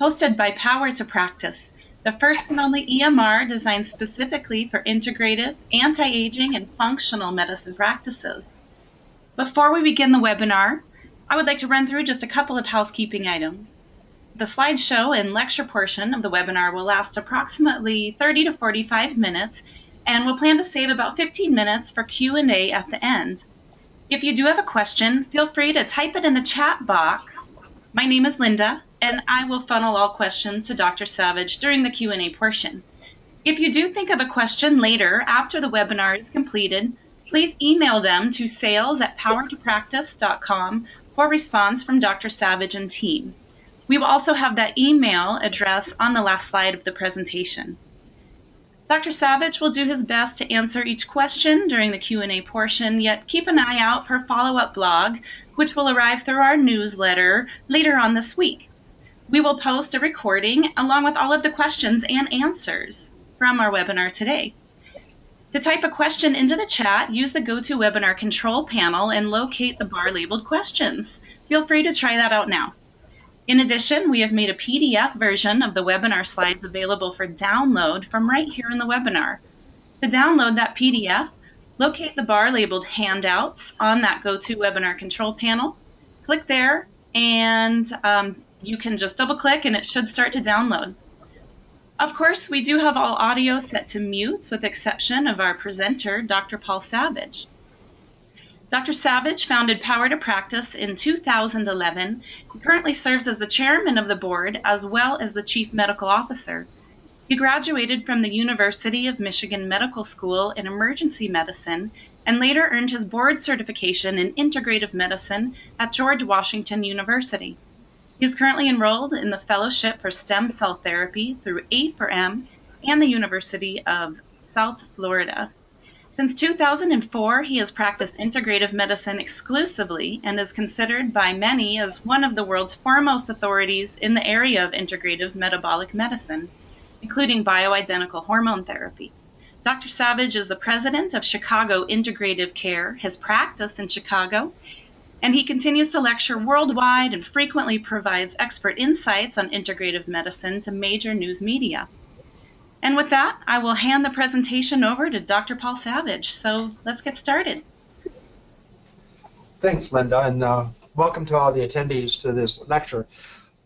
Hosted by Power2Practice, the first and only EMR designed specifically for integrative, anti-aging, and functional medicine practices. Before we begin the webinar, I would like to run through just a couple of housekeeping items. The slideshow and lecture portion of the webinar will last approximately 30 to 45 minutes, and we'll plan to save about 15 minutes for Q&A at the end. If you do have a question, feel free to type it in the chat box. My name is Linda, and I will funnel all questions to Dr. Savage during the Q&A portion. If you do think of a question later after the webinar is completed, please email them to sales@power2practice.com for response from Dr. Savage and team. We will also have that email address on the last slide of the presentation. Dr. Savage will do his best to answer each question during the Q&A portion, yet keep an eye out for a follow-up blog, which will arrive through our newsletter later on this week. We will post a recording along with all of the questions and answers from our webinar today. To type a question into the chat, use the GoToWebinar control panel and locate the bar labeled questions. Feel free to try that out now. In addition, we have made a PDF version of the webinar slides available for download from right here in the webinar. To download that PDF, locate the bar labeled Handouts on that GoToWebinar control panel. Click there and you can just double-click and it should start to download. Of course, we do have all audio set to mute with the exception of our presenter, Dr. Paul Savage. Dr. Savage founded Power2Practice in 2011. He currently serves as the chairman of the board as well as the chief medical officer. He graduated from the University of Michigan Medical School in emergency medicine and later earned his board certification in integrative medicine at George Washington University. He is currently enrolled in the Fellowship for Stem Cell Therapy through A4M and the University of South Florida. Since 2004, he has practiced integrative medicine exclusively and is considered by many as one of the world's foremost authorities in the area of integrative metabolic medicine, including bioidentical hormone therapy. Dr. Savage is the president of Chicago Integrative Care, his practice in Chicago, and he continues to lecture worldwide and frequently provides expert insights on integrative medicine to major news media. And with that, I will hand the presentation over to Dr. Paul Savage. So let's get started. Thanks, Linda, and welcome to all the attendees to this lecture.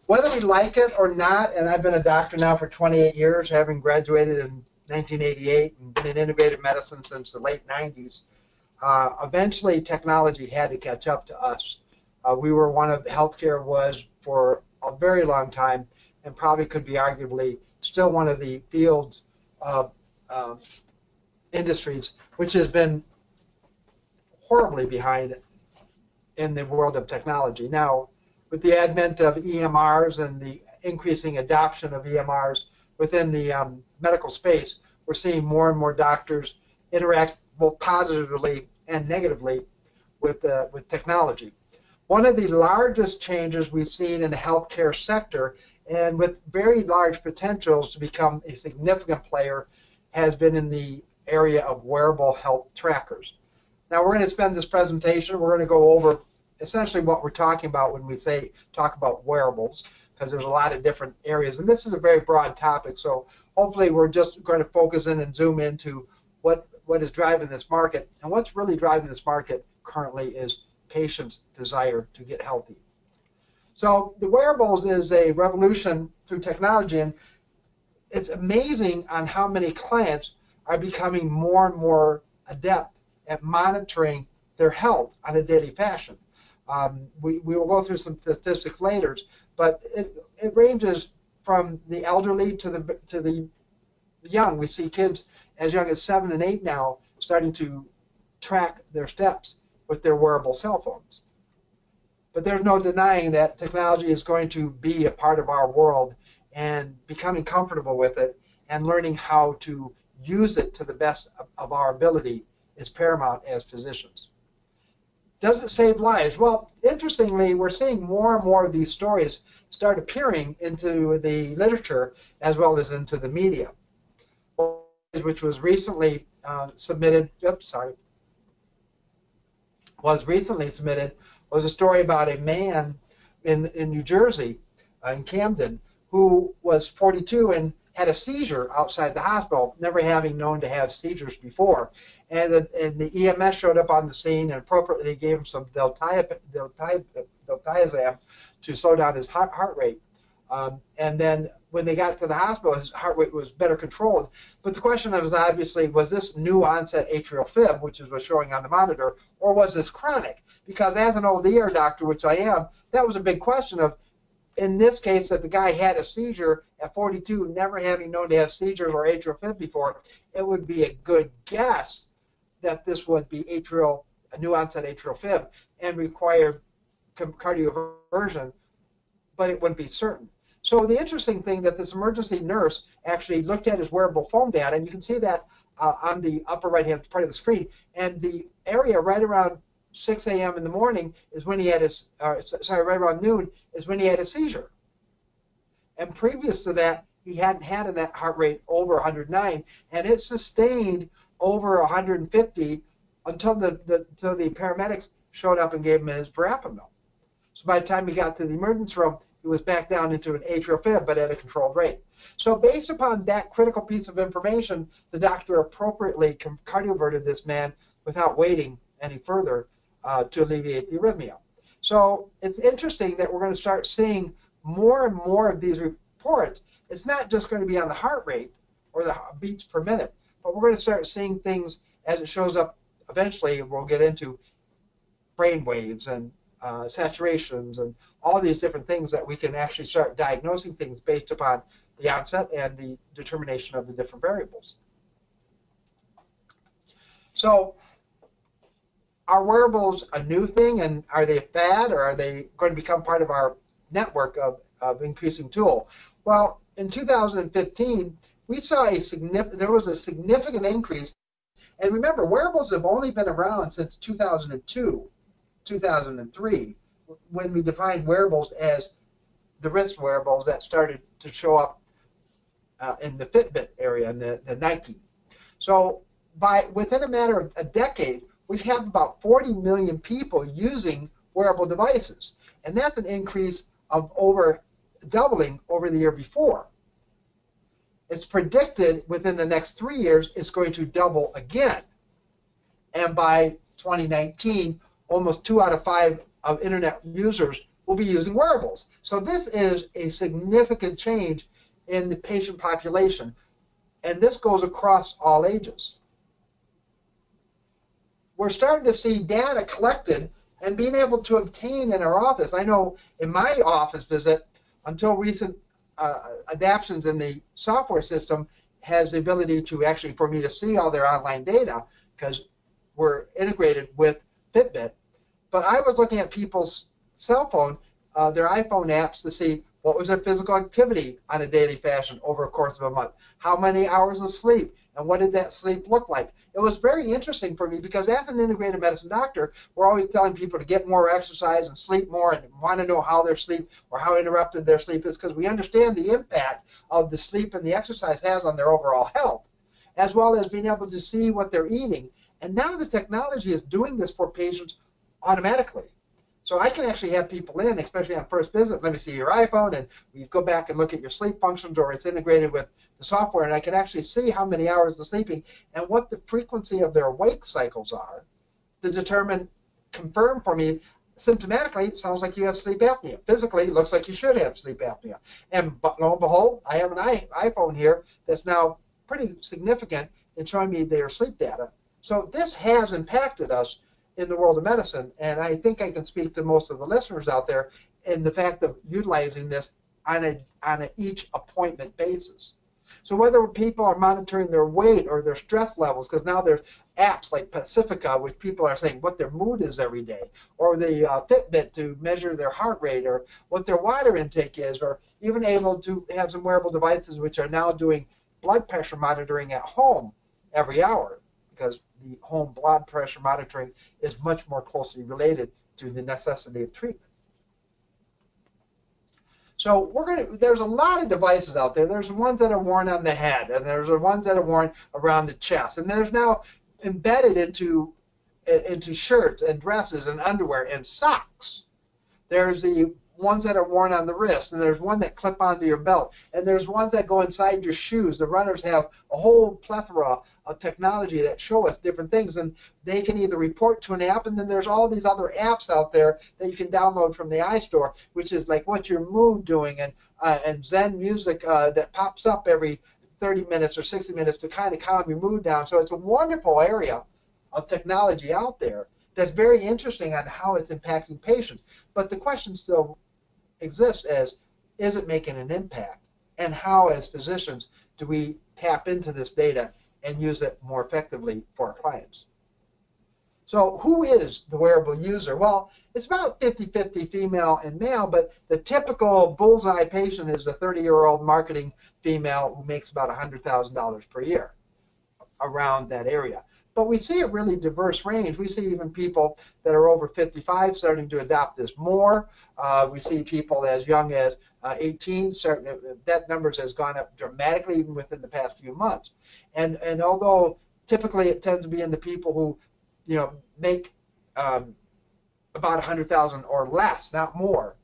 Whether we like it or not, and I've been a doctor now for 28 years, having graduated in 1988 and been in integrative medicine since the late 90s, eventually technology had to catch up to us. We were one of, healthcare was for a very long time and probably could be arguably still one of the fields of industries which has been horribly behind in the world of technology. Now, with the advent of EMRs and the increasing adoption of EMRs within the medical space, we're seeing more and more doctors interact both positively and negatively with technology. One of the largest changes we've seen in the healthcare sector, and with very large potentials to become a significant player, has been in the area of wearable health trackers. Now we're going to spend this presentation, we're going to go over essentially what we're talking about when we say talk about wearables, because there's a lot of different areas, and this is a very broad topic, so hopefully we're just going to focus in and zoom into what is driving this market, and what's really driving this market currently is patients' desire to get healthy. So the wearables is a revolution through technology, and it's amazing on how many clients are becoming more and more adept at monitoring their health on a daily fashion. We will go through some statistics later, but it ranges from the elderly to the young. We see kids as young as 7 and 8 now starting to track their steps with their wearable cell phones. But there's no denying that technology is going to be a part of our world, and becoming comfortable with it and learning how to use it to the best of our ability is paramount as physicians. Does it save lives? Well, interestingly, we're seeing more and more of these stories start appearing into the literature as well as into the media, which was recently submitted was a story about a man in New Jersey in Camden who was 42 and had a seizure outside the hospital, never having known to have seizures before. And the EMS showed up on the scene and appropriately gave him some deltiazem to slow down his heart rate. And then when they got to the hospital, his heart rate was better controlled. But the question was obviously, was this new onset atrial fib, which is what's showing on the monitor, or was this chronic? Because as an old ER doctor, which I am, that was a big question of, in this case, that the guy had a seizure at 42, never having known to have seizures or atrial fib before, it would be a good guess that this would be a new onset atrial fib and require cardioversion, but it wouldn't be certain. So the interesting thing that this emergency nurse actually looked at is wearable foam data, and you can see that on the upper right-hand part of the screen. And the area right around 6 a.m. in the morning is when he had his, sorry, right around noon is when he had a seizure. And previous to that, he hadn't had a net heart rate over 109, and it sustained over 150 until the paramedics showed up and gave him his verapamil. So by the time he got to the emergency room, he was back down into an atrial fib, but at a controlled rate. So based upon that critical piece of information, the doctor appropriately cardioverted this man without waiting any further to alleviate the arrhythmia. So it's interesting that we're going to start seeing more and more of these reports. It's not just going to be on the heart rate or the beats per minute, but we're going to start seeing things as it shows up eventually. We'll get into brain waves and saturations and all these different things that we can actually start diagnosing things based upon the onset and the determination of the different variables. So are wearables a new thing, and are they a fad, or are they going to become part of our network of increasing tool? Well, in 2015, we saw there was a significant increase. And remember, wearables have only been around since 2002, 2003, when we defined wearables as the wrist wearables that started to show up in the Fitbit area and the Nike. So within a matter of a decade, we have about 40 million people using wearable devices. And that's an increase of over doubling over the year before. It's predicted within the next 3 years it's going to double again. And by 2019, almost 2 out of 5 of internet users will be using wearables. So this is a significant change in the patient population. And this goes across all ages. We're starting to see data collected and being able to obtain in our office. I know in my office visit, until recent adaptions in the software system has the ability to actually, for me to see all their online data because we're integrated with Fitbit. But I was looking at people's cell phone, their iPhone apps to see what was their physical activity on a daily fashion over a course of a month, how many hours of sleep, and what did that sleep look like? It was very interesting for me because as an integrative medicine doctor, we're always telling people to get more exercise and sleep more and want to know how their sleep or how interrupted their sleep is because we understand the impact of the sleep and the exercise has on their overall health, as well as being able to see what they're eating. And now the technology is doing this for patients automatically. So I can actually have people in, especially on first visit, let me see your iPhone, and we go back and look at your sleep functions, or it's integrated with the software, and I can actually see how many hours of sleeping and what the frequency of their awake cycles are to determine, confirm for me, symptomatically, it sounds like you have sleep apnea. Physically, it looks like you should have sleep apnea. And lo and behold, I have an iPhone here that's now pretty significant in showing me their sleep data. So this has impacted us in the world of medicine, and I think I can speak to most of the listeners out there in the fact of utilizing this on a each appointment basis. So whether people are monitoring their weight or their stress levels, because now there's apps like Pacifica, which people are saying what their mood is every day, or the Fitbit to measure their heart rate, or what their water intake is, or even able to have some wearable devices which are now doing blood pressure monitoring at home every hour, because the home blood pressure monitoring is much more closely related to the necessity of treatment. So there's a lot of devices out there. There's ones that are worn on the head, and there's the ones that are worn around the chest, and there's now embedded into shirts and dresses and underwear and socks. There's the ones that are worn on the wrist, and there's one that clip onto your belt, and there's ones that go inside your shoes. The runners have a whole plethora of technology that show us different things, and they can either report to an app, and then there's all these other apps out there that you can download from the iStore, which is like What's Your Mood Doing, and Zen music that pops up every 30 minutes or 60 minutes to kind of calm your mood down. So it's a wonderful area of technology out there that's very interesting on how it's impacting patients. But the question still exists as, is it making an impact? And how, as physicians, do we tap into this data and use it more effectively for our clients? So who is the wearable user? Well, it's about 50-50 female and male, but the typical bullseye patient is a 30-year-old marketing female who makes about $100,000 per year, around that area. But we see a really diverse range. We see even people that are over 55 starting to adopt this more. We see people as young as 18. That number has gone up dramatically even within the past few months. And although typically it tends to be in the people who make about 100,000 or less, not more,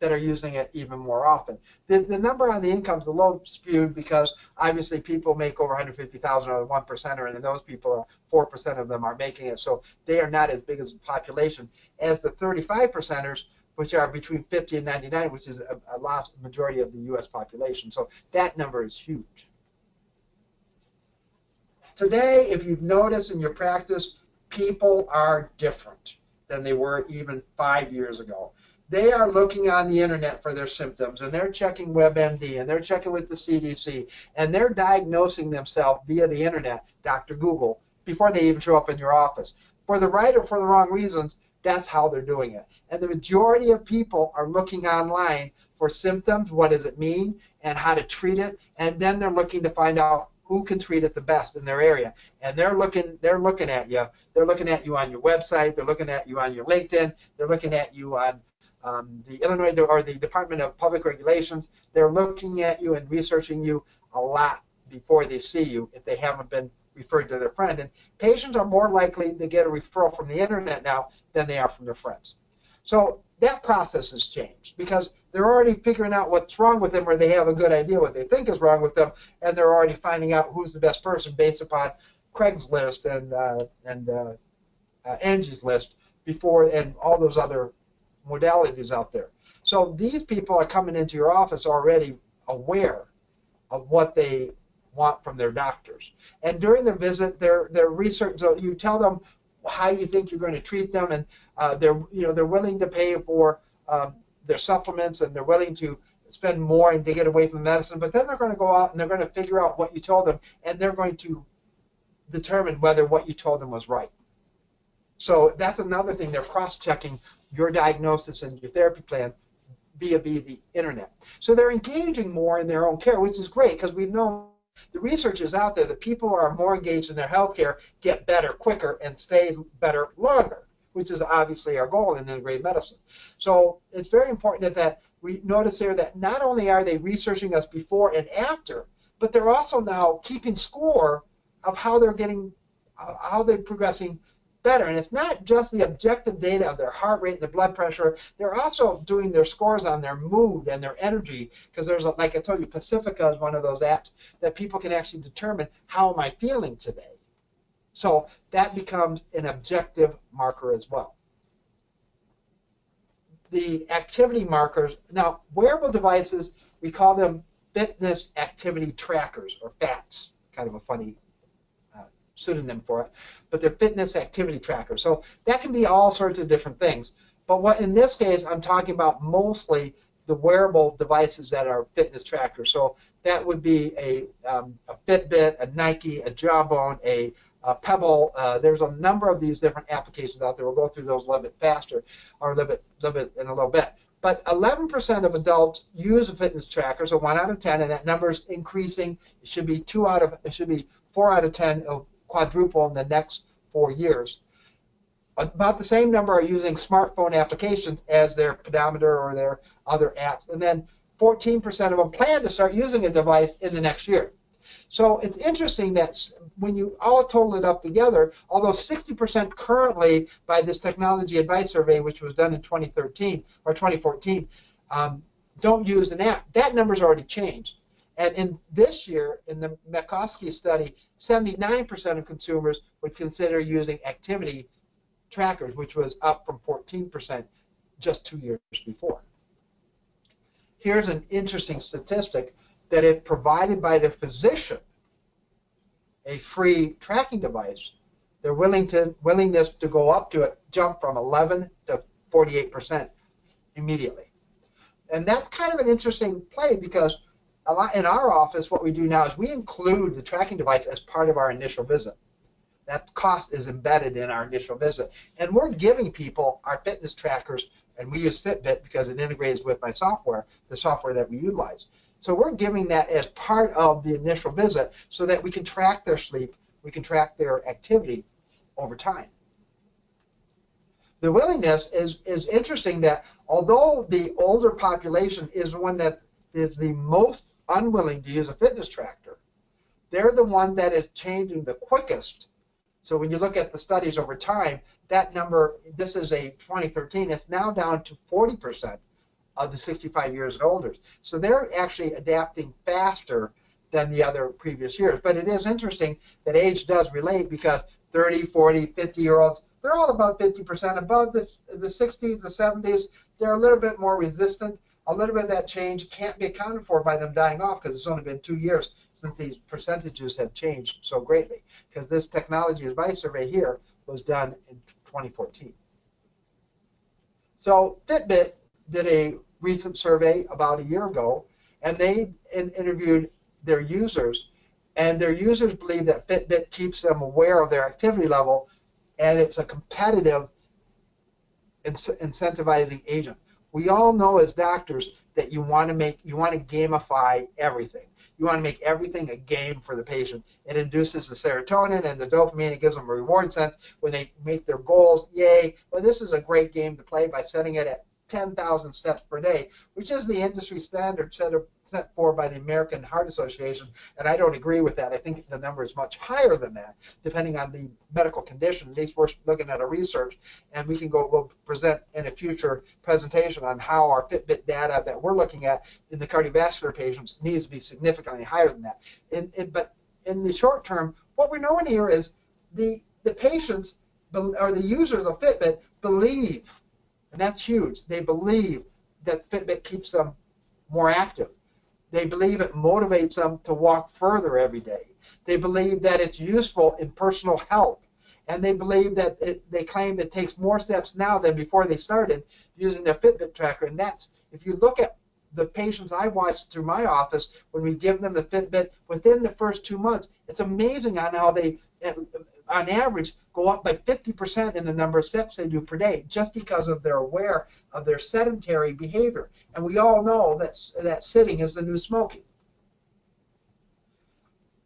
that are using it even more often. The number on the income is a little skewed because obviously people make over 150,000 or the 1%er, and those people, 4% of them are making it, so they are not as big as the population as the 35%ers, which are between 50 and 99, which is a large majority of the U.S. population. So that number is huge. Today, if you've noticed in your practice, people are different than they were even 5 years ago. They are looking on the internet for their symptoms, and they're checking WebMD, and they're checking with the CDC, and they're diagnosing themselves via the internet, Dr. Google, before they even show up in your office. For the right or for the wrong reasons, that's how they're doing it. And the majority of people are looking online for symptoms, what does it mean, and how to treat it, and then they're looking to find out who can treat it the best in their area. And they're looking at you. They're looking at you on your website. They're looking at you on your LinkedIn. They're looking at you on the Illinois or the Department of Public Regulations. They're looking at you and researching you a lot before they see you if they haven't been referred to their friend. And patients are more likely to get a referral from the internet now than they are from their friends. So that process has changed because they're already figuring out what's wrong with them, or they have a good idea what they think is wrong with them, and they're already finding out who's the best person based upon Craig's list and Angie's list before, and all those other modalities out there. So these people are coming into your office already aware of what they want from their doctors. And during their visit, their research, so you tell them how you think you're going to treat them, and they're willing to pay for their supplements, and they're willing to spend more and to get away from the medicine, but then they're going to go out and they're going to figure out what you told them, and they're going to determine whether what you told them was right. So that's another thing. They're cross-checking your diagnosis and your therapy plan via the internet. So they're engaging more in their own care, which is great because we know the research is out there that people who are more engaged in their health care get better quicker and stay better longer, which is obviously our goal in integrative medicine. So it's very important that we notice here that not only are they researching us before and after, but they're also now keeping score of how they're getting, how they're progressing better. And it's not just the objective data of their heart rate and the blood pressure. They're also doing their scores on their mood and their energy, because there's, like I told you, Pacifica is one of those apps that people can actually determine, how am I feeling today? So that becomes an objective marker as well. The activity markers, now wearable devices, we call them fitness activity trackers, or FATs, kind of a funny pseudonym for it, but they're fitness activity trackers. So that can be all sorts of different things. But what in this case I'm talking about mostly the wearable devices that are fitness trackers. So that would be a Fitbit, a Nike, a Jawbone, a Pebble. There's a number of these different applications out there. We'll go through those a little bit faster, or a little bit in a little bit. But 11% of adults use a fitness tracker, so 1 out of 10, and that number is increasing. It should be 4 out of 10, it'll quadruple in the next 4 years. About the same number are using smartphone applications as their pedometer or their other apps. And then 14% of them plan to start using a device in the next year. So it's interesting that when you all total it up together, although 60% currently by this technology advice survey, which was done in 2013 or 2014, don't use an app. That number's already changed. And in this year, in the Maskowski study, 79% of consumers would consider using activity trackers, which was up from 14% just 2 years before. Here's an interesting statistic that if provided by the physician, a free tracking device, their willingness to go up to it jumped from 11 to 48% immediately. And that's kind of an interesting play because a lot in our office, what we do now is we include the tracking device as part of our initial visit. That cost is embedded in our initial visit. And we're giving people our fitness trackers, and we use Fitbit because it integrates with my software, the software that we utilize. So we're giving that as part of the initial visit so that we can track their sleep, we can track their activity over time. The willingness is interesting that although the older population is the one that is the most unwilling to use a fitness tracker, they're the one that is changing the quickest. So when you look at the studies over time, that number, this is a 2013, it's now down to 40% of the 65 years and older. So they're actually adapting faster than the other previous years. But it is interesting that age does relate because 30, 40, 50-year-olds, they're all about 50%. Above the 60s, the 70s, they're a little bit more resistant. A little bit of that change can't be accounted for by them dying off because it's only been 2 years since these percentages have changed so greatly. Because this technology advice survey here was done in 2014. So Fitbit did a recent survey about a year ago, and they interviewed their users, and their users believe that Fitbit keeps them aware of their activity level, and it's a competitive incentivizing agent. We all know as doctors that you want to gamify everything. You want to make everything a game for the patient. It induces the serotonin and the dopamine. It gives them a reward sense when they make their goals. Yay! Well, this is a great game to play by setting it at 10,000 steps per day, which is the industry standard set forth by the American Heart Association, and I don't agree with that. I think the number is much higher than that, depending on the medical condition. At least we're looking at a research, and we can go, we'll present in a future presentation on how our Fitbit data that we're looking at in the cardiovascular patients needs to be significantly higher than that. But in the short term, what we're knowing here is the patients, or the users of Fitbit, believe, and that's huge, they believe that Fitbit keeps them more active. They believe it motivates them to walk further every day. They believe that it's useful in personal health. And they believe that they claim it takes more steps now than before they started using their Fitbit tracker. And that's, if you look at the patients I watched through my office, when we give them the Fitbit, within the first 2 months, it's amazing on how they, on average, go up by 50% in the number of steps they do per day just because of they're aware of their sedentary behavior. And we all know that sitting is the new smoking.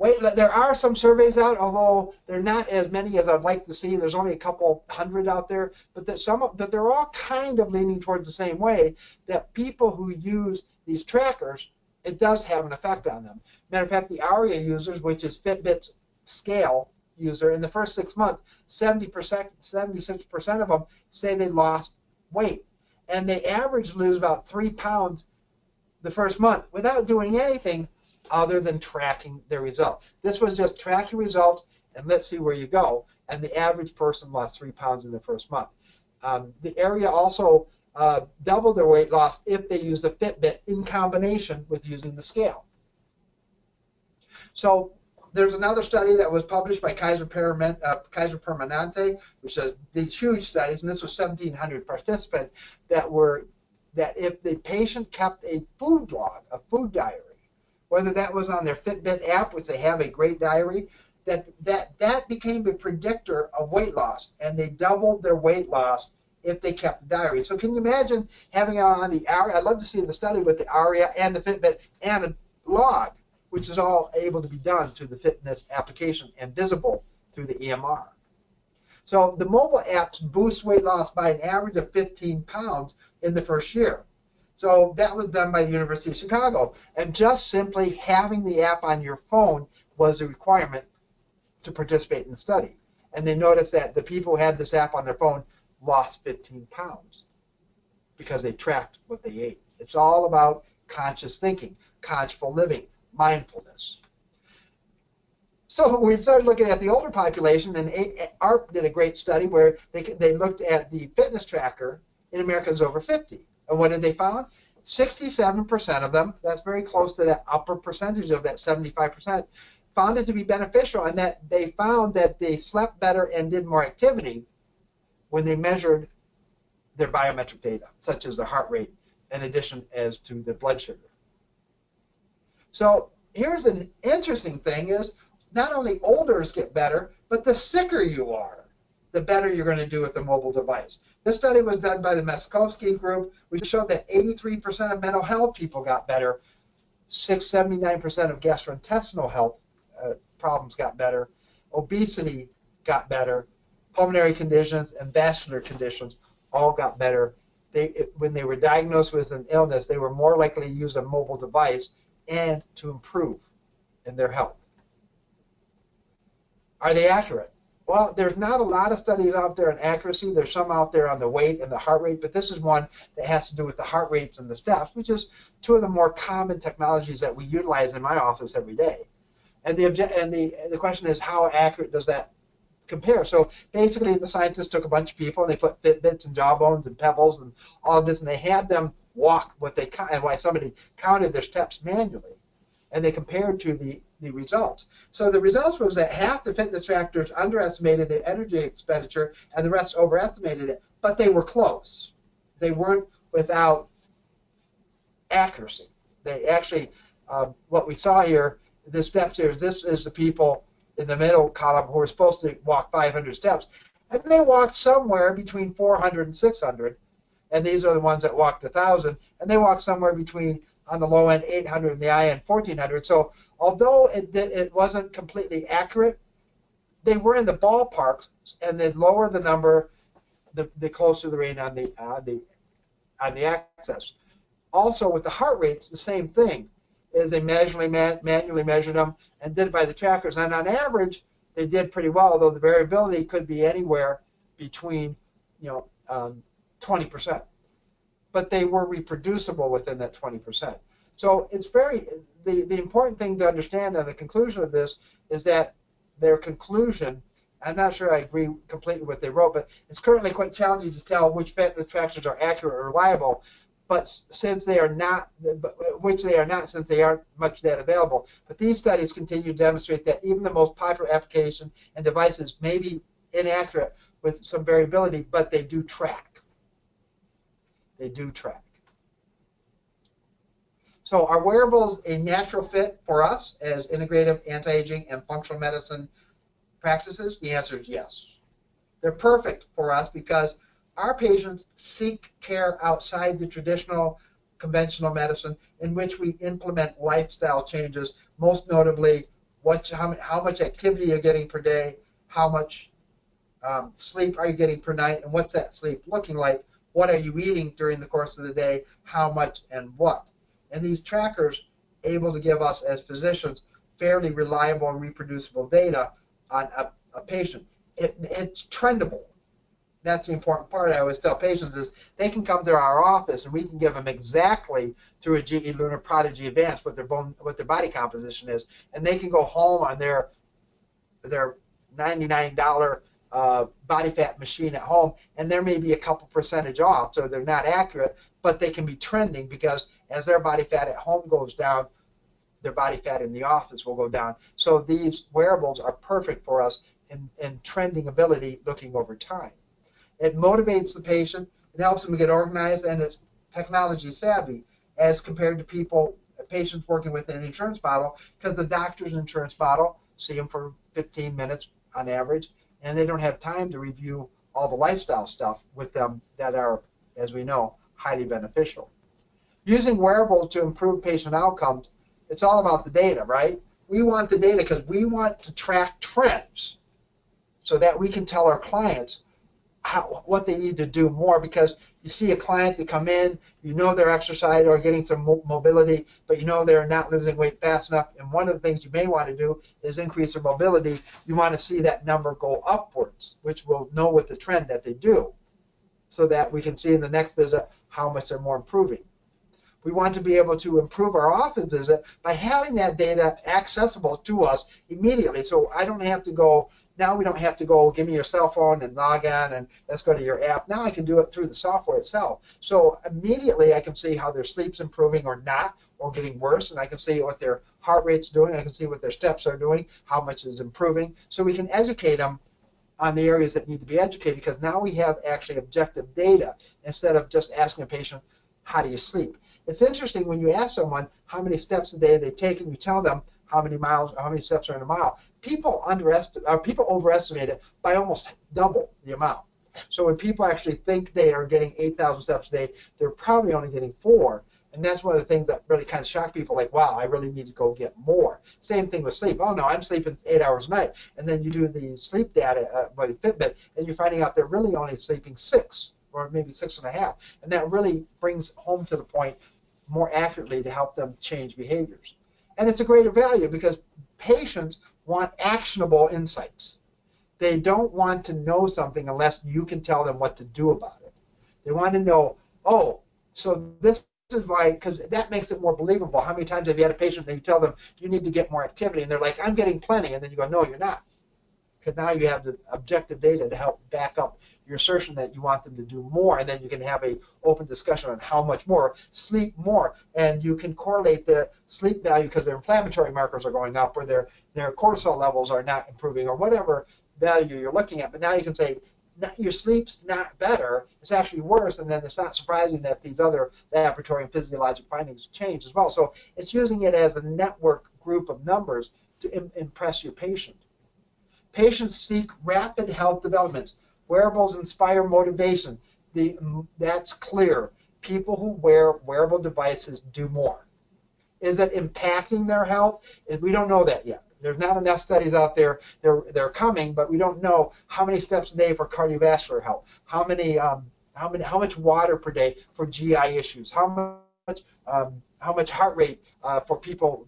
There are some surveys out, although they're not as many as I'd like to see. There's only a couple hundred out there, but they're all kind of leaning towards the same way, that people who use these trackers, it does have an effect on them. Matter of fact, the ARIA users, which is Fitbit's scale user, in the first 6 months, 76% of them say they lost weight. And they average lose about 3 pounds the first month without doing anything other than tracking their results. This was just tracking results and let's see where you go. And the average person lost 3 pounds in the first month. The area also doubled their weight loss if they used a Fitbit in combination with using the scale. So there's another study that was published by Kaiser Permanente, which is these huge studies, and this was 1,700 participants that if the patient kept a food log, a food diary, whether that was on their Fitbit app, which they have a great diary, that became a predictor of weight loss, and they doubled their weight loss if they kept the diary. So can you imagine having on the ARIA? I'd love to see the study with the ARIA and the Fitbit and a log, which is all able to be done through the fitness application and visible through the EMR. So the mobile apps boost weight loss by an average of 15 pounds in the first year. So that was done by the University of Chicago. And just simply having the app on your phone was a requirement to participate in the study. And they noticed that the people who had this app on their phone lost 15 pounds because they tracked what they ate. It's all about conscious thinking, conscious living, mindfulness. So we started looking at the older population, and AARP did a great study where they looked at the fitness tracker in Americans over 50. And what did they find? 67% of them, that's very close to that upper percentage of that 75%, found it to be beneficial, and that they found that they slept better and did more activity when they measured their biometric data, such as their heart rate, in addition as to their blood sugar. So here's an interesting thing is not only olders get better, but the sicker you are, the better you're going to do with a mobile device. This study was done by the Maskowski group, which showed that 83% of mental health people got better, 79% of gastrointestinal health problems got better, obesity got better, pulmonary conditions and vascular conditions all got better. When they were diagnosed with an illness, they were more likely to use a mobile device and to improve in their health. Are they accurate? Well, there's not a lot of studies out there on accuracy. There's some out there on the weight and the heart rate, but this is one that has to do with the heart rates and the steps, which is two of the more common technologies that we utilize in my office every day. And the question is, how accurate does that compare? So basically, the scientists took a bunch of people and they put Fitbits and Jawbones and Pebbles and all of this, and they had them walk what they and why somebody counted their steps manually, and they compared to the results. So the results was that half the fitness trackers underestimated the energy expenditure and the rest overestimated it, but they were close. They weren't without accuracy. They actually, what we saw here, the steps here, this is the people in the middle column who are supposed to walk 500 steps, and they walked somewhere between 400 and 600, and these are the ones that walked 1,000, and they walked somewhere between, on the low end, 800 and the high end, 1,400. So although it wasn't completely accurate, they were in the ballparks, and the lower the number, the closer the range on the access. Also with the heart rates, the same thing, is they manually measured them and did it by the trackers. And on average, they did pretty well, although the variability could be anywhere between, 20%. But they were reproducible within that 20%. So it's the important thing to understand on the conclusion of this is that their conclusion, I'm not sure I agree completely with what they wrote, but it's currently quite challenging to tell which fitness trackers are accurate or reliable, but since they are not, which they are not since they aren't much that available. But these studies continue to demonstrate that even the most popular application and devices may be inaccurate with some variability, but they do track. They do track. So are wearables a natural fit for us as integrative, anti-aging, and functional medicine practices? The answer is yes. They're perfect for us because our patients seek care outside the traditional conventional medicine in which we implement lifestyle changes, most notably how much activity you're getting per day, how much sleep are you getting per night, and what's that sleep looking like. What are you eating during the course of the day, how much and what? And these trackers able to give us as physicians fairly reliable and reproducible data on a patient. It's trendable. That's the important part I always tell patients is they can come to our office and we can give them exactly through a GE Lunar Prodigy Advanced what their body composition is, and they can go home on their $99 body fat machine at home, and there may be a couple percentage off, so they're not accurate, but they can be trending because as their body fat at home goes down, their body fat in the office will go down. So these wearables are perfect for us in trending ability looking over time. It motivates the patient, it helps them get organized, and it's technology savvy as compared to patients working with an insurance model, because the doctor's insurance model, see them for 15 minutes on average, and they don't have time to review all the lifestyle stuff with them that are, as we know, highly beneficial. Using wearables to improve patient outcomes, it's all about the data, right? We want the data because we want to track trends so that we can tell our clients what they need to do more, because you see a client that come in, you know they're exercising or getting some mobility, but you know they're not losing weight fast enough, and one of the things you may want to do is increase their mobility. You want to see that number go upwards, which will know with the trend that they do, so that we can see in the next visit how much they're more improving. We want to be able to improve our office visit by having that data accessible to us immediately. So I don't have to go, now we don't have to go, give me your cell phone and log on and let's go to your app. Now I can do it through the software itself. So immediately I can see how their sleep's improving or not, or getting worse, and I can see what their heart rate's doing, I can see what their steps are doing, how much is improving, so we can educate them on the areas that need to be educated, because now we have actually objective data instead of just asking a patient, how do you sleep? It's interesting when you ask someone how many steps a day they take and you tell them how many miles, how many steps are in a mile, people underestimate, people overestimate it by almost double the amount. So when people actually think they are getting 8,000 steps a day, they're probably only getting 4. And that's one of the things that really kind of shocked people, like, wow, I really need to go get more. Same thing with sleep. Oh, no, I'm sleeping 8 hours a night. And then you do the sleep data by Fitbit, and you're finding out they're really only sleeping 6 or maybe 6.5. And that really brings home to the point more accurately to help them change behaviors. And it's a greater value because patients want actionable insights. They don't want to know something unless you can tell them what to do about it. They want to know, oh, so this is why, because that makes it more believable. How many times have you had a patient that you tell them you need to get more activity, and they're like, I'm getting plenty, and then you go, no, you're not. Because now you have the objective data to help back up your assertion that you want them to do more, and then you can have an open discussion on how much more, sleep more, and you can correlate the sleep value because their inflammatory markers are going up, or their cortisol levels are not improving, or whatever value you're looking at. But now you can say, your sleep's not better, it's actually worse, and then it's not surprising that these other laboratory and physiologic findings change as well. So it's using it as a network group of numbers to impress your patient. Patients seek rapid health developments. Wearables inspire motivation. That's clear. People who wear wearable devices do more. Is it impacting their health? We don't know that yet. There's not enough studies out there. They're coming, but we don't know how many steps a day for cardiovascular health, how much water per day for GI issues, how much heart rate for people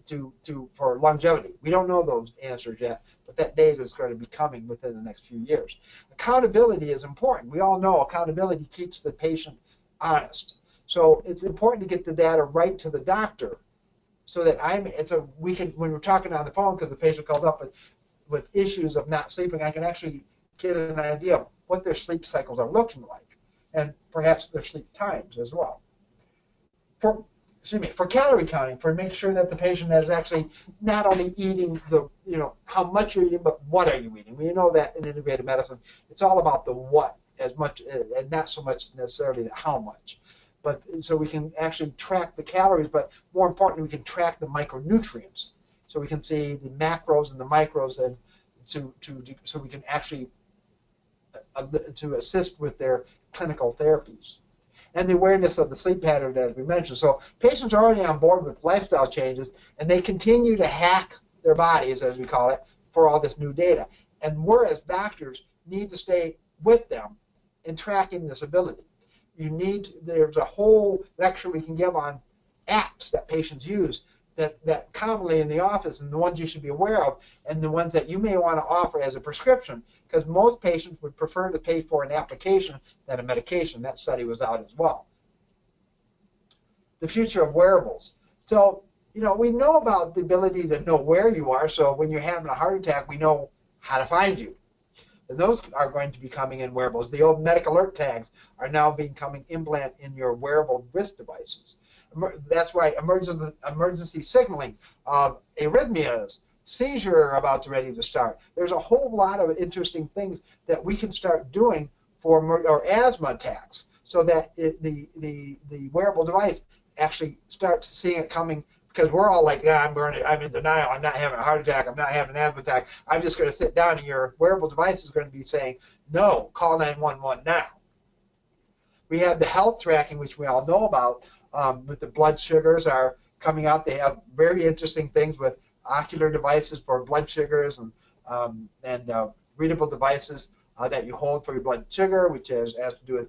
for longevity. We don't know those answers yet, but that data is going to be coming within the next few years. Accountability is important. We all know accountability keeps the patient honest. So it's important to get the data right to the doctor. So that we can, when we're talking on the phone, because the patient calls up with issues of not sleeping, I can actually get an idea of what their sleep cycles are looking like, and perhaps their sleep times as well. For calorie counting, for making sure that the patient is actually not only eating the, you know, how much you're eating, but what are you eating? We know that in integrative medicine, it's all about the what as much, and not so much necessarily the how much. But so we can actually track the calories, but more importantly, we can track the micronutrients. So we can see the macros and the micros, and so we can actually to assist with their clinical therapies. And the awareness of the sleep pattern that we mentioned. So patients are already on board with lifestyle changes, and they continue to hack their bodies, as we call it, for all this new data. And we're, as doctors, need to stay with them in tracking this ability. There's a whole lecture we can give on apps that patients use that commonly in the office, and the ones you should be aware of, and the ones that you may want to offer as a prescription, because most patients would prefer to pay for an application than a medication. That study was out as well. The future of wearables. So, you know, we know about the ability to know where you are, so when you're having a heart attack, we know how to find you. And those are going to be coming in wearables. The old medical alert tags are now becoming implanted in your wearable wrist devices. That's why emergency signaling of arrhythmias, seizure about to ready to start. There's a whole lot of interesting things that we can start doing for asthma attacks, so that the wearable device actually starts seeing it coming. Because we're all like, yeah, I'm in denial, I'm not having a heart attack, I'm not having an asthma attack, I'm just going to sit down, and your wearable device is going to be saying, no, call 911 now. We have the health tracking, which we all know about, with the blood sugars are coming out. They have very interesting things with ocular devices for blood sugars, and readable devices that you hold for your blood sugar, which has to do with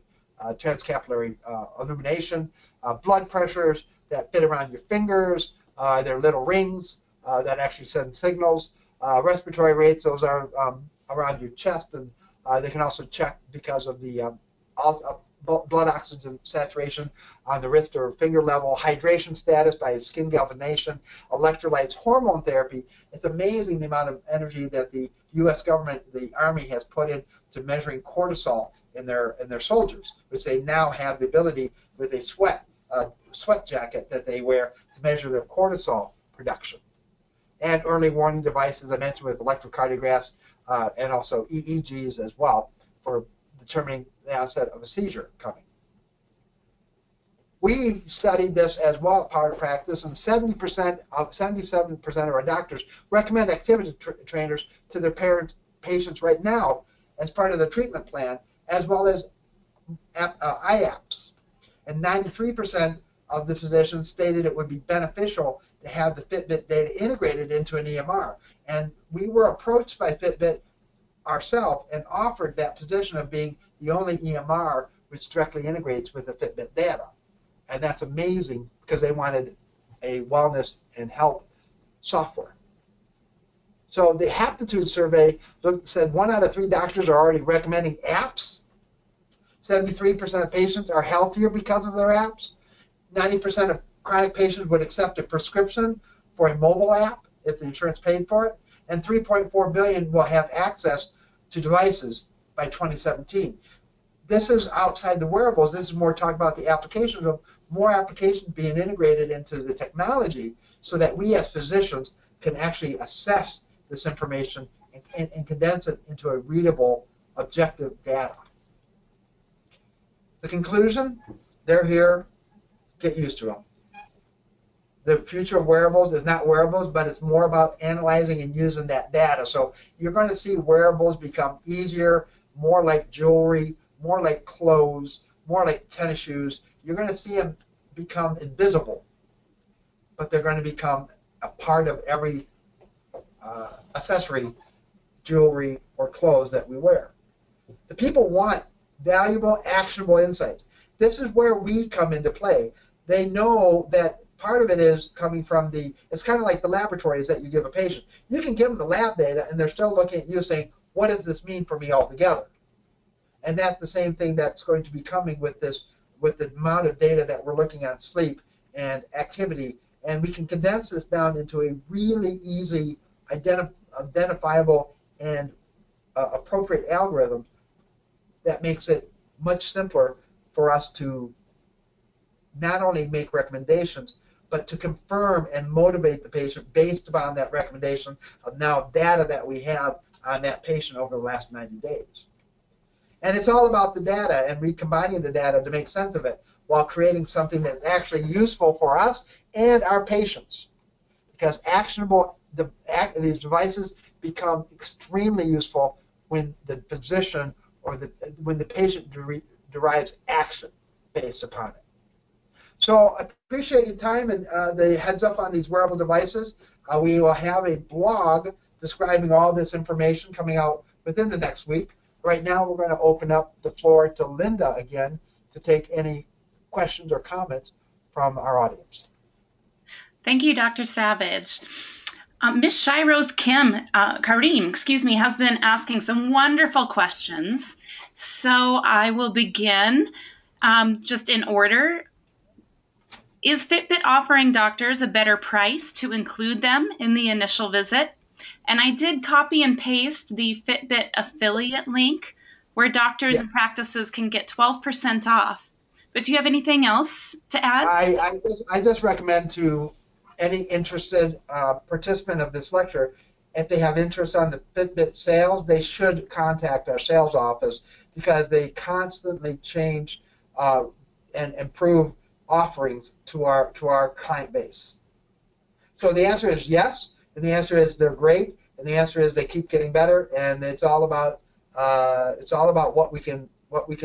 transcapillary illumination, blood pressures that fit around your fingers, they're little rings that actually send signals, respiratory rates, those are around your chest, and they can also check because of the blood oxygen saturation on the wrist or finger level, hydration status by skin galvanization, electrolytes, hormone therapy. It's amazing the amount of energy that the U.S. government, the Army, has put in to measuring cortisol in their soldiers, which they now have the ability with a sweat jacket that they wear to measure their cortisol production. And early warning devices, I mentioned, with electrocardiographs and also EEGs as well for determining the onset of a seizure coming. We studied this as well at Power2Practice, and 77% of our doctors recommend activity trainers to their patients right now as part of the treatment plan, as well as IAPs. And 93% of the physicians stated it would be beneficial to have the Fitbit data integrated into an EMR. And we were approached by Fitbit ourselves and offered that position of being the only EMR which directly integrates with the Fitbit data. And that's amazing because they wanted a wellness and health software. So the Haptitude survey said 1 out of 3 doctors are already recommending apps. 73% of patients are healthier because of their apps. 90% of chronic patients would accept a prescription for a mobile app if the insurance paid for it. And 3.4 billion will have access to devices by 2017. This is outside the wearables. This is more talking about the applications of more applications being integrated into the technology so that we as physicians can actually assess this information and condense it into a readable, objective data. The conclusion, they're here, get used to them. The future of wearables is not wearables, but it's more about analyzing and using that data. So you're going to see wearables become easier, more like jewelry, more like clothes, more like tennis shoes. You're going to see them become invisible, but they're going to become a part of every accessory, jewelry, or clothes that we wear. The people want valuable, actionable insights. This is where we come into play. They know that part of it is coming from the, it's kind of like the laboratories that you give a patient. You can give them the lab data and they're still looking at you saying, what does this mean for me altogether? And that's the same thing that's going to be coming with this, with the amount of data that we're looking at sleep and activity. And we can condense this down into a really easy, identifiable, and appropriate algorithm that makes it much simpler for us to not only make recommendations, but to confirm and motivate the patient based upon that recommendation of now data that we have on that patient over the last 90 days. And it's all about the data and recombining the data to make sense of it while creating something that's actually useful for us and our patients. Because actionable, these devices become extremely useful when the physician or when the patient derives action based upon it. So I appreciate your time and the heads up on these wearable devices. We will have a blog describing all this information coming out within the next week. Right now we're going to open up the floor to Linda again to take any questions or comments from our audience. Thank you, Dr. Savage. Ms. Shirose Kim, Karim, has been asking some wonderful questions. So I will begin just in order. Is Fitbit offering doctors a better price to include them in the initial visit? And I did copy and paste the Fitbit affiliate link where doctors and practices can get 12% off. But do you have anything else to add? I just recommend to any interested participant of this lecture, if they have interest on the Fitbit sales, they should contact our sales office because they constantly change and improve offerings to our client base. So the answer is yes, and the answer is they're great, and the answer is they keep getting better, and it's all about what we can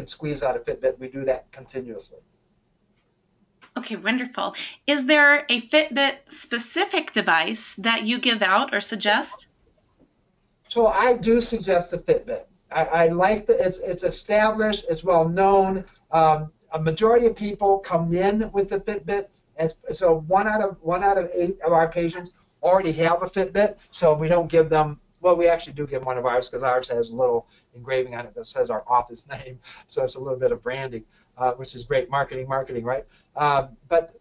squeeze out of Fitbit. We do that continuously. Okay, wonderful. Is there a Fitbit-specific device that you give out or suggest? So I do suggest the Fitbit. I like that it's established, it's well-known. A majority of people come in with the Fitbit. So 1 out of 8 of our patients already have a Fitbit, so we don't give them, well, we actually do give one of ours because ours has a little engraving on it that says our office name, so it's a little bit of branding. which is great. Marketing, right? But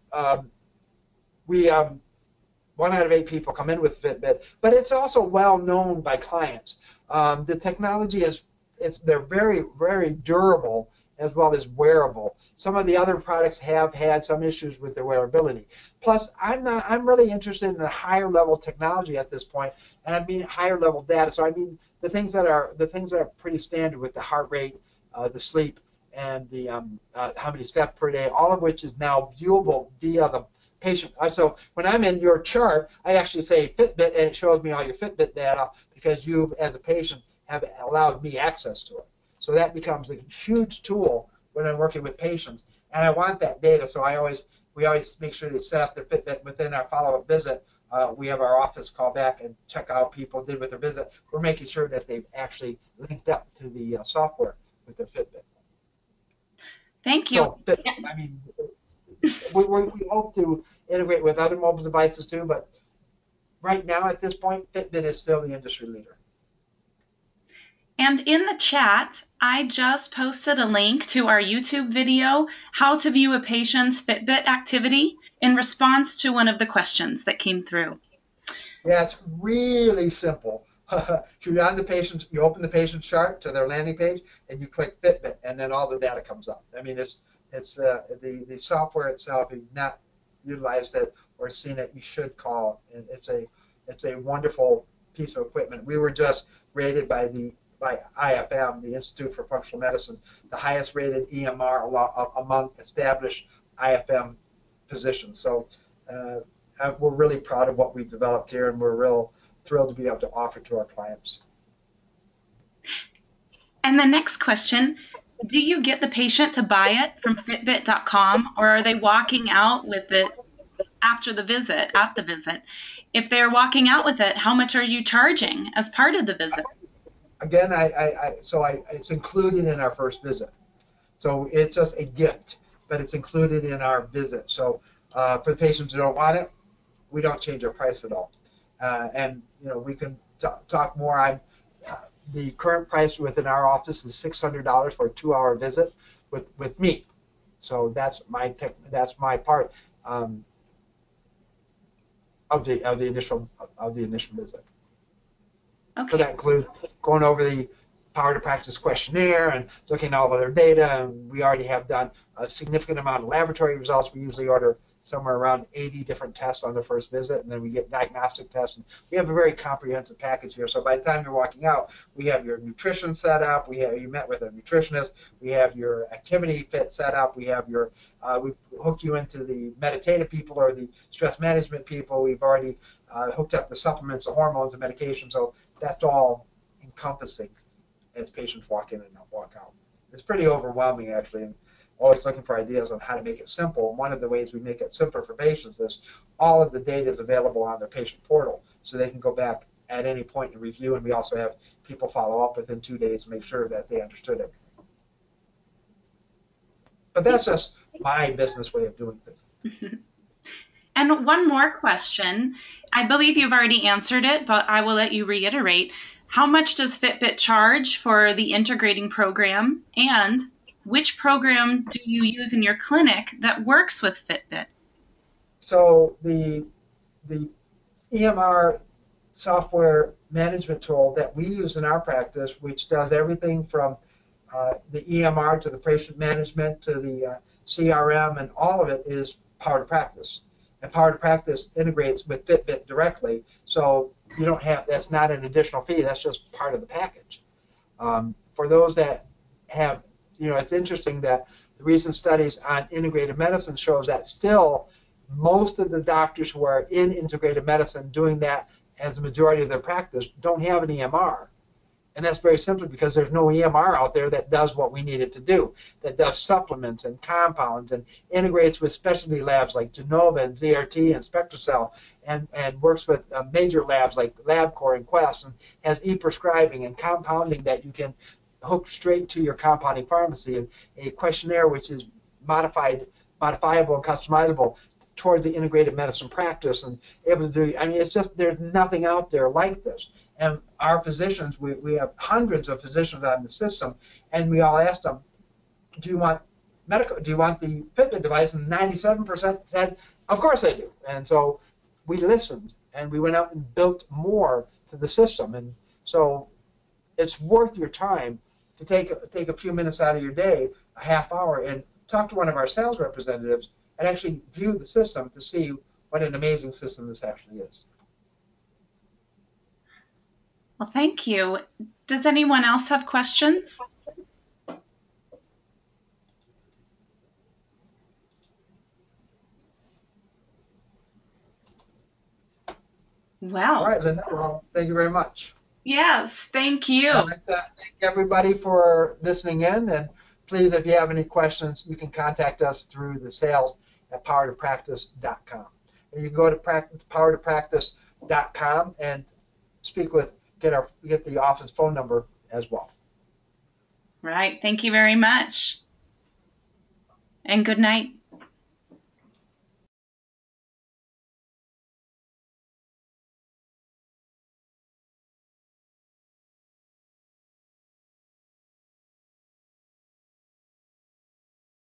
1 out of 8 people come in with Fitbit, but it's also well known by clients. The technology is, they're very, very durable as well as wearable. Some of the other products have had some issues with their wearability. Plus, I'm really interested in the higher level technology at this point, and I mean higher level data. So I mean the things that are pretty standard with the heart rate, the sleep, and the how many steps per day, all of which is now viewable via the patient. So when I'm in your chart, I actually say Fitbit, and it shows me all your Fitbit data because you, as a patient, have allowed me access to it. So that becomes a huge tool when I'm working with patients, and I want that data. So we always make sure they set up their Fitbit within our follow-up visit. We have our office call back and check out people did with their visit. We're making sure that they've actually linked up to the software with their Fitbit. Thank you. So, Fitbit, I mean, we hope to integrate with other mobile devices too, but right now at this point, Fitbit is still the industry leader. And in the chat, I just posted a link to our YouTube video, How to View a Patient's Fitbit Activity, in response to one of the questions that came through. Yeah, it's really simple. You're on the patient, you open the patient's chart to their landing page, and you click Fitbit, and then all the data comes up. I mean, the software itself, if you've not utilized it or seen it, you should call. And it's a wonderful piece of equipment. We were just rated by A4M, the Institute for Functional Medicine, the highest rated EMR among established A4M physicians. So we're really proud of what we've developed here, and we're real thrilled to be able to offer to our clients. And the next question, do you get the patient to buy it from Fitbit.com, or are they walking out with it after the visit, at the visit? If they're walking out with it, how much are you charging as part of the visit? Again, it's included in our first visit. So it's just a gift, but it's included in our visit. So for the patients who don't want it, we don't change our price at all. And you know, we can talk more. The current price within our office is $600 for a 2-hour visit with me. So that's my part of the initial visit. Okay. So that includes going over the Power2Practice questionnaire and looking at all of their data. And we already have done a significant amount of laboratory results. We usually order somewhere around 80 different tests on the first visit, and then we get diagnostic tests. And we have a very comprehensive package here. So by the time you're walking out, we have your nutrition set up. You met with a nutritionist. We have your activity fit set up. We have your we hook you into the meditative people or the stress management people. We've already hooked up the supplements, the hormones, the medication. So that's all encompassing as patients walk in and walk out. It's pretty overwhelming, actually, and always looking for ideas on how to make it simple. And one of the ways we make it simpler for patients is all of the data is available on their patient portal, so they can go back at any point and review. And we also have people follow up within 2 days to make sure that they understood it. But that's just my business way of doing things. And one more question. I believe you've already answered it, but I will let you reiterate. How much does Fitbit charge for the integrating program? And which program do you use in your clinic that works with Fitbit? So the EMR software management tool that we use in our practice, which does everything from the EMR to the patient management to the CRM and all of it, is Power2Practice. And Power2Practice integrates with Fitbit directly, so you don't have, that's not an additional fee, that's just part of the package. For those that have, you know, it's interesting that the recent studies on integrative medicine shows that still most of the doctors who are in integrative medicine doing that as the majority of their practice don't have an EMR. And that's very simply because there's no EMR out there that does what we need it to do, that does supplements and compounds and integrates with specialty labs like Genova and ZRT and SpectraCell, and works with major labs like LabCorp and Quest, and has e-prescribing and compounding that you can hook straight to your compounding pharmacy, and a questionnaire which is modifiable and customizable towards the integrated medicine practice, and able to do, I mean, it's just, there's nothing out there like this. And our physicians, we have hundreds of physicians on the system, and we all ask them, do you want medical, do you want the Fitbit device? And 97% said, of course I do. And so we listened, and we went out and built more to the system. And so it's worth your time to take a few minutes out of your day, a half hour, and talk to one of our sales representatives and actually view the system to see what an amazing system this actually is. Well, thank you. Does anyone else have questions? Well, all right, Linda, well, thank you very much. Yes, thank you. I'd like to thank everybody for listening in, and please, if you have any questions, you can contact us through the sales@power2practice.com. And you can go to power2practice.com and speak with, get the office phone number as well. Right. Thank you very much. And good night.